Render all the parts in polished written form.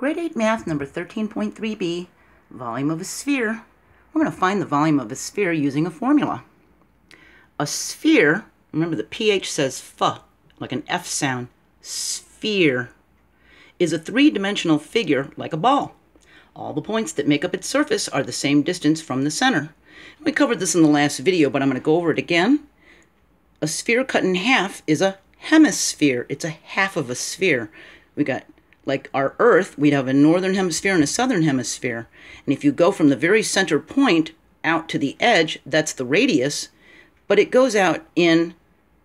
Grade 8 Math, number 13.3b, volume of a sphere. We're going to find the volume of a sphere using a formula. A sphere, remember the PH says ph, like an F sound, sphere, is a three-dimensional figure like a ball. All the points that make up its surface are the same distance from the center. We covered this in the last video, but I'm going to go over it again. A sphere cut in half is a hemisphere. It's a half of a sphere. We got, like our Earth, we'd have a northern hemisphere and a southern hemisphere. And if you go from the very center point out to the edge, that's the radius, but it goes out in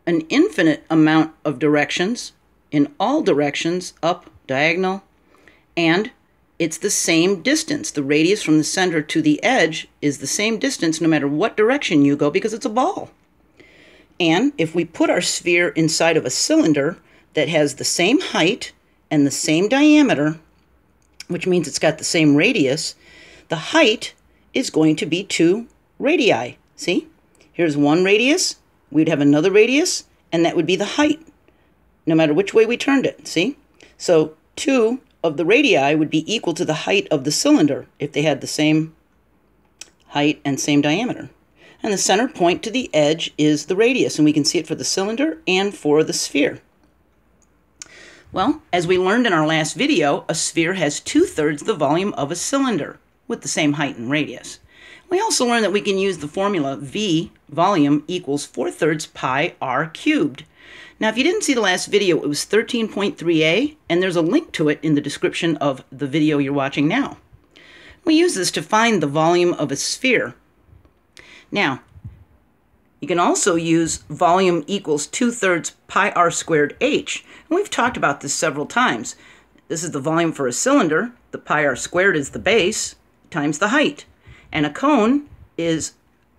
an infinite amount of directions, in all directions, up, diagonal, and it's the same distance. The radius from the center to the edge is the same distance no matter what direction you go because it's a ball. And if we put our sphere inside of a cylinder that has the same height and the same diameter, which means it's got the same radius, the height is going to be 2 radii. See? Here's one radius, we'd have another radius, and that would be the height, no matter which way we turned it. See? So 2 of the radii would be equal to the height of the cylinder if they had the same height and same diameter. And the center point to the edge is the radius, and we can see it for the cylinder and for the sphere. Well, as we learned in our last video, a sphere has 2/3 the volume of a cylinder with the same height and radius. We also learned that we can use the formula V, volume, equals 4/3 pi r cubed. Now, if you didn't see the last video, it was 13.3a, and there's a link to it in the description of the video you're watching now. We use this to find the volume of a sphere. Now, you can also use volume equals 2/3 pi r squared h. And we've talked about this several times. This is the volume for a cylinder. The pi r squared is the base times the height. And a cone is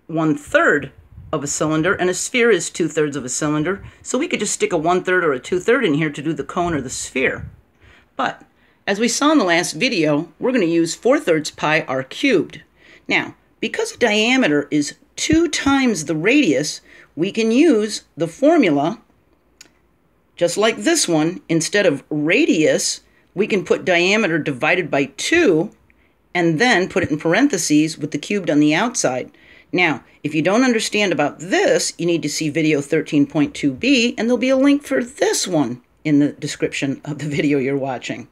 1/3 of a cylinder, and a sphere is 2/3 of a cylinder. So we could just stick a 1/3 or a 2/3 in here to do the cone or the sphere. But as we saw in the last video, we're going to use 4/3 pi r cubed. Now, because the diameter is 2 times the radius, we can use the formula just like this one. Instead of radius, we can put diameter divided by 2 and then put it in parentheses with the cubed on the outside. Now, if you don't understand about this, you need to see video 13.2b, and there'll be a link for this one in the description of the video you're watching.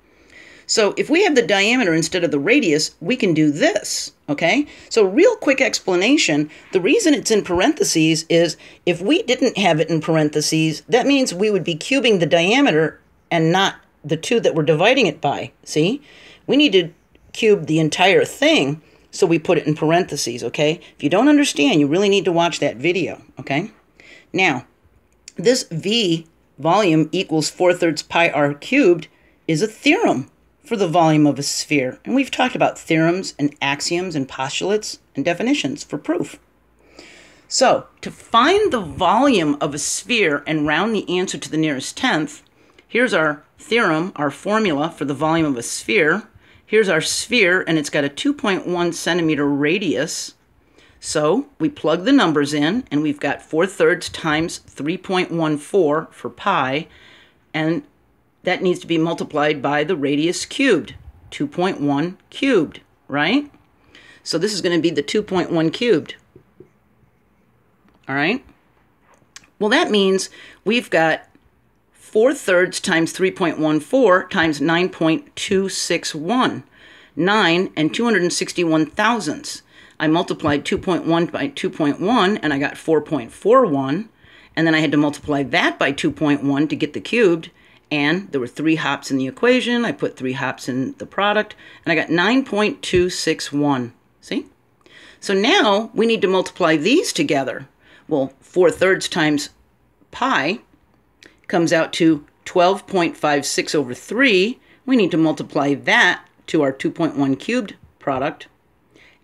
So if we have the diameter instead of the radius, we can do this, okay? So real quick explanation, the reason it's in parentheses is if we didn't have it in parentheses, that means we would be cubing the diameter and not the 2 that we're dividing it by, see? We need to cube the entire thing, so we put it in parentheses, okay? If you don't understand, you really need to watch that video, okay? Now, this V, volume, equals 4/3 pi r cubed, is a theorem for the volume of a sphere. And we've talked about theorems and axioms and postulates and definitions for proof. So to find the volume of a sphere and round the answer to the nearest tenth, here's our theorem, our formula for the volume of a sphere. Here's our sphere, and it's got a 2.1 centimeter radius. So we plug the numbers in, and we've got 4/3 times 3.14 for pi, and that needs to be multiplied by the radius cubed, 2.1 cubed, right? So this is going to be the 2.1 cubed, all right? Well, that means we've got 4/3 times 3.14 times 9.261, 9 and 261 thousandths. I multiplied 2.1 by 2.1, and I got 4.41, and then I had to multiply that by 2.1 to get the cubed, and there were 3 hops in the equation. I put 3 hops in the product, and I got 9.261. See? So now we need to multiply these together. Well, 4/3 times pi comes out to 12.56 over 3. We need to multiply that to our 2.1 cubed product,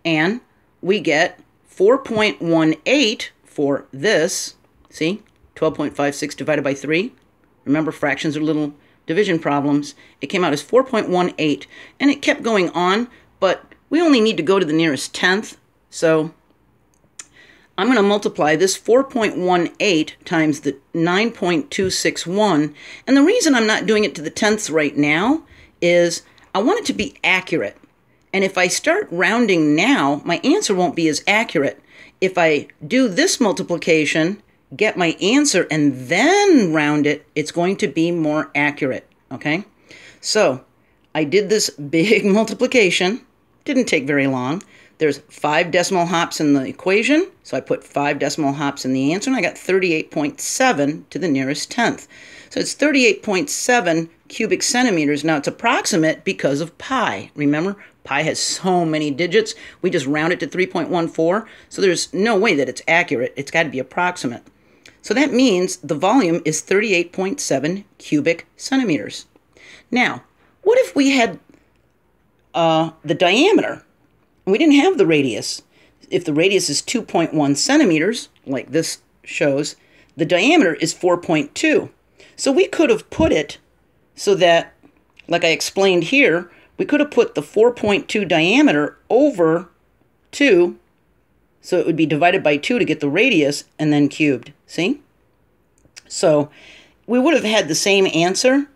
and we get 4.18 for this. See? 12.56 divided by 3. Remember, fractions are little division problems. It came out as 4.18, and it kept going on, but we only need to go to the nearest tenth. So I'm going to multiply this 4.18 times the 9.261, and the reason I'm not doing it to the tenths right now is I want it to be accurate. And if I start rounding now, my answer won't be as accurate. If I do this multiplication, get my answer, and then round it, it's going to be more accurate, okay? So I did this big multiplication. Didn't take very long. There's 5 decimal hops in the equation, so I put 5 decimal hops in the answer, and I got 38.7 to the nearest tenth. So it's 38.7 cubic centimeters. Now, it's approximate because of pi. Remember, pi has so many digits. We just round it to 3.14, so there's no way that it's accurate. It's got to be approximate. So that means the volume is 38.7 cubic centimeters. Now, what if we had the diameter? We didn't have the radius. If the radius is 2.1 centimeters, like this shows, the diameter is 4.2. So we could have put it so that, like I explained here, we could have put the 4.2 diameter over 2, so it would be divided by 2 to get the radius, and then cubed. See? So we would have had the same answer.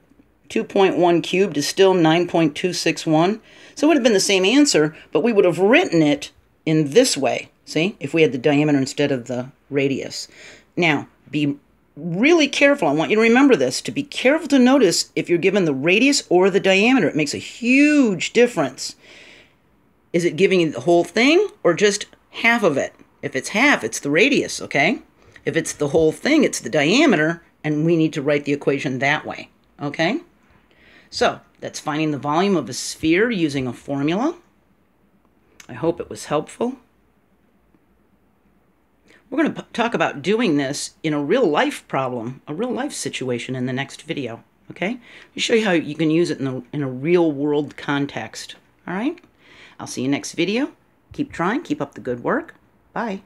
2.1 cubed is still 9.261. So it would have been the same answer, but we would have written it in this way, see, if we had the diameter instead of the radius. Now, be really careful. I want you to remember this, to be careful to notice if you're given the radius or the diameter. It makes a huge difference. Is it giving you the whole thing or just half of it? If it's half, it's the radius, okay? If it's the whole thing, it's the diameter, and we need to write the equation that way, okay? So that's finding the volume of a sphere using a formula. I hope it was helpful. We're going to talk about doing this in a real life problem, a real life situation in the next video, okay? I'll show you how you can use it in a real world context, all right? I'll see you next video. Keep trying, keep up the good work. Bye.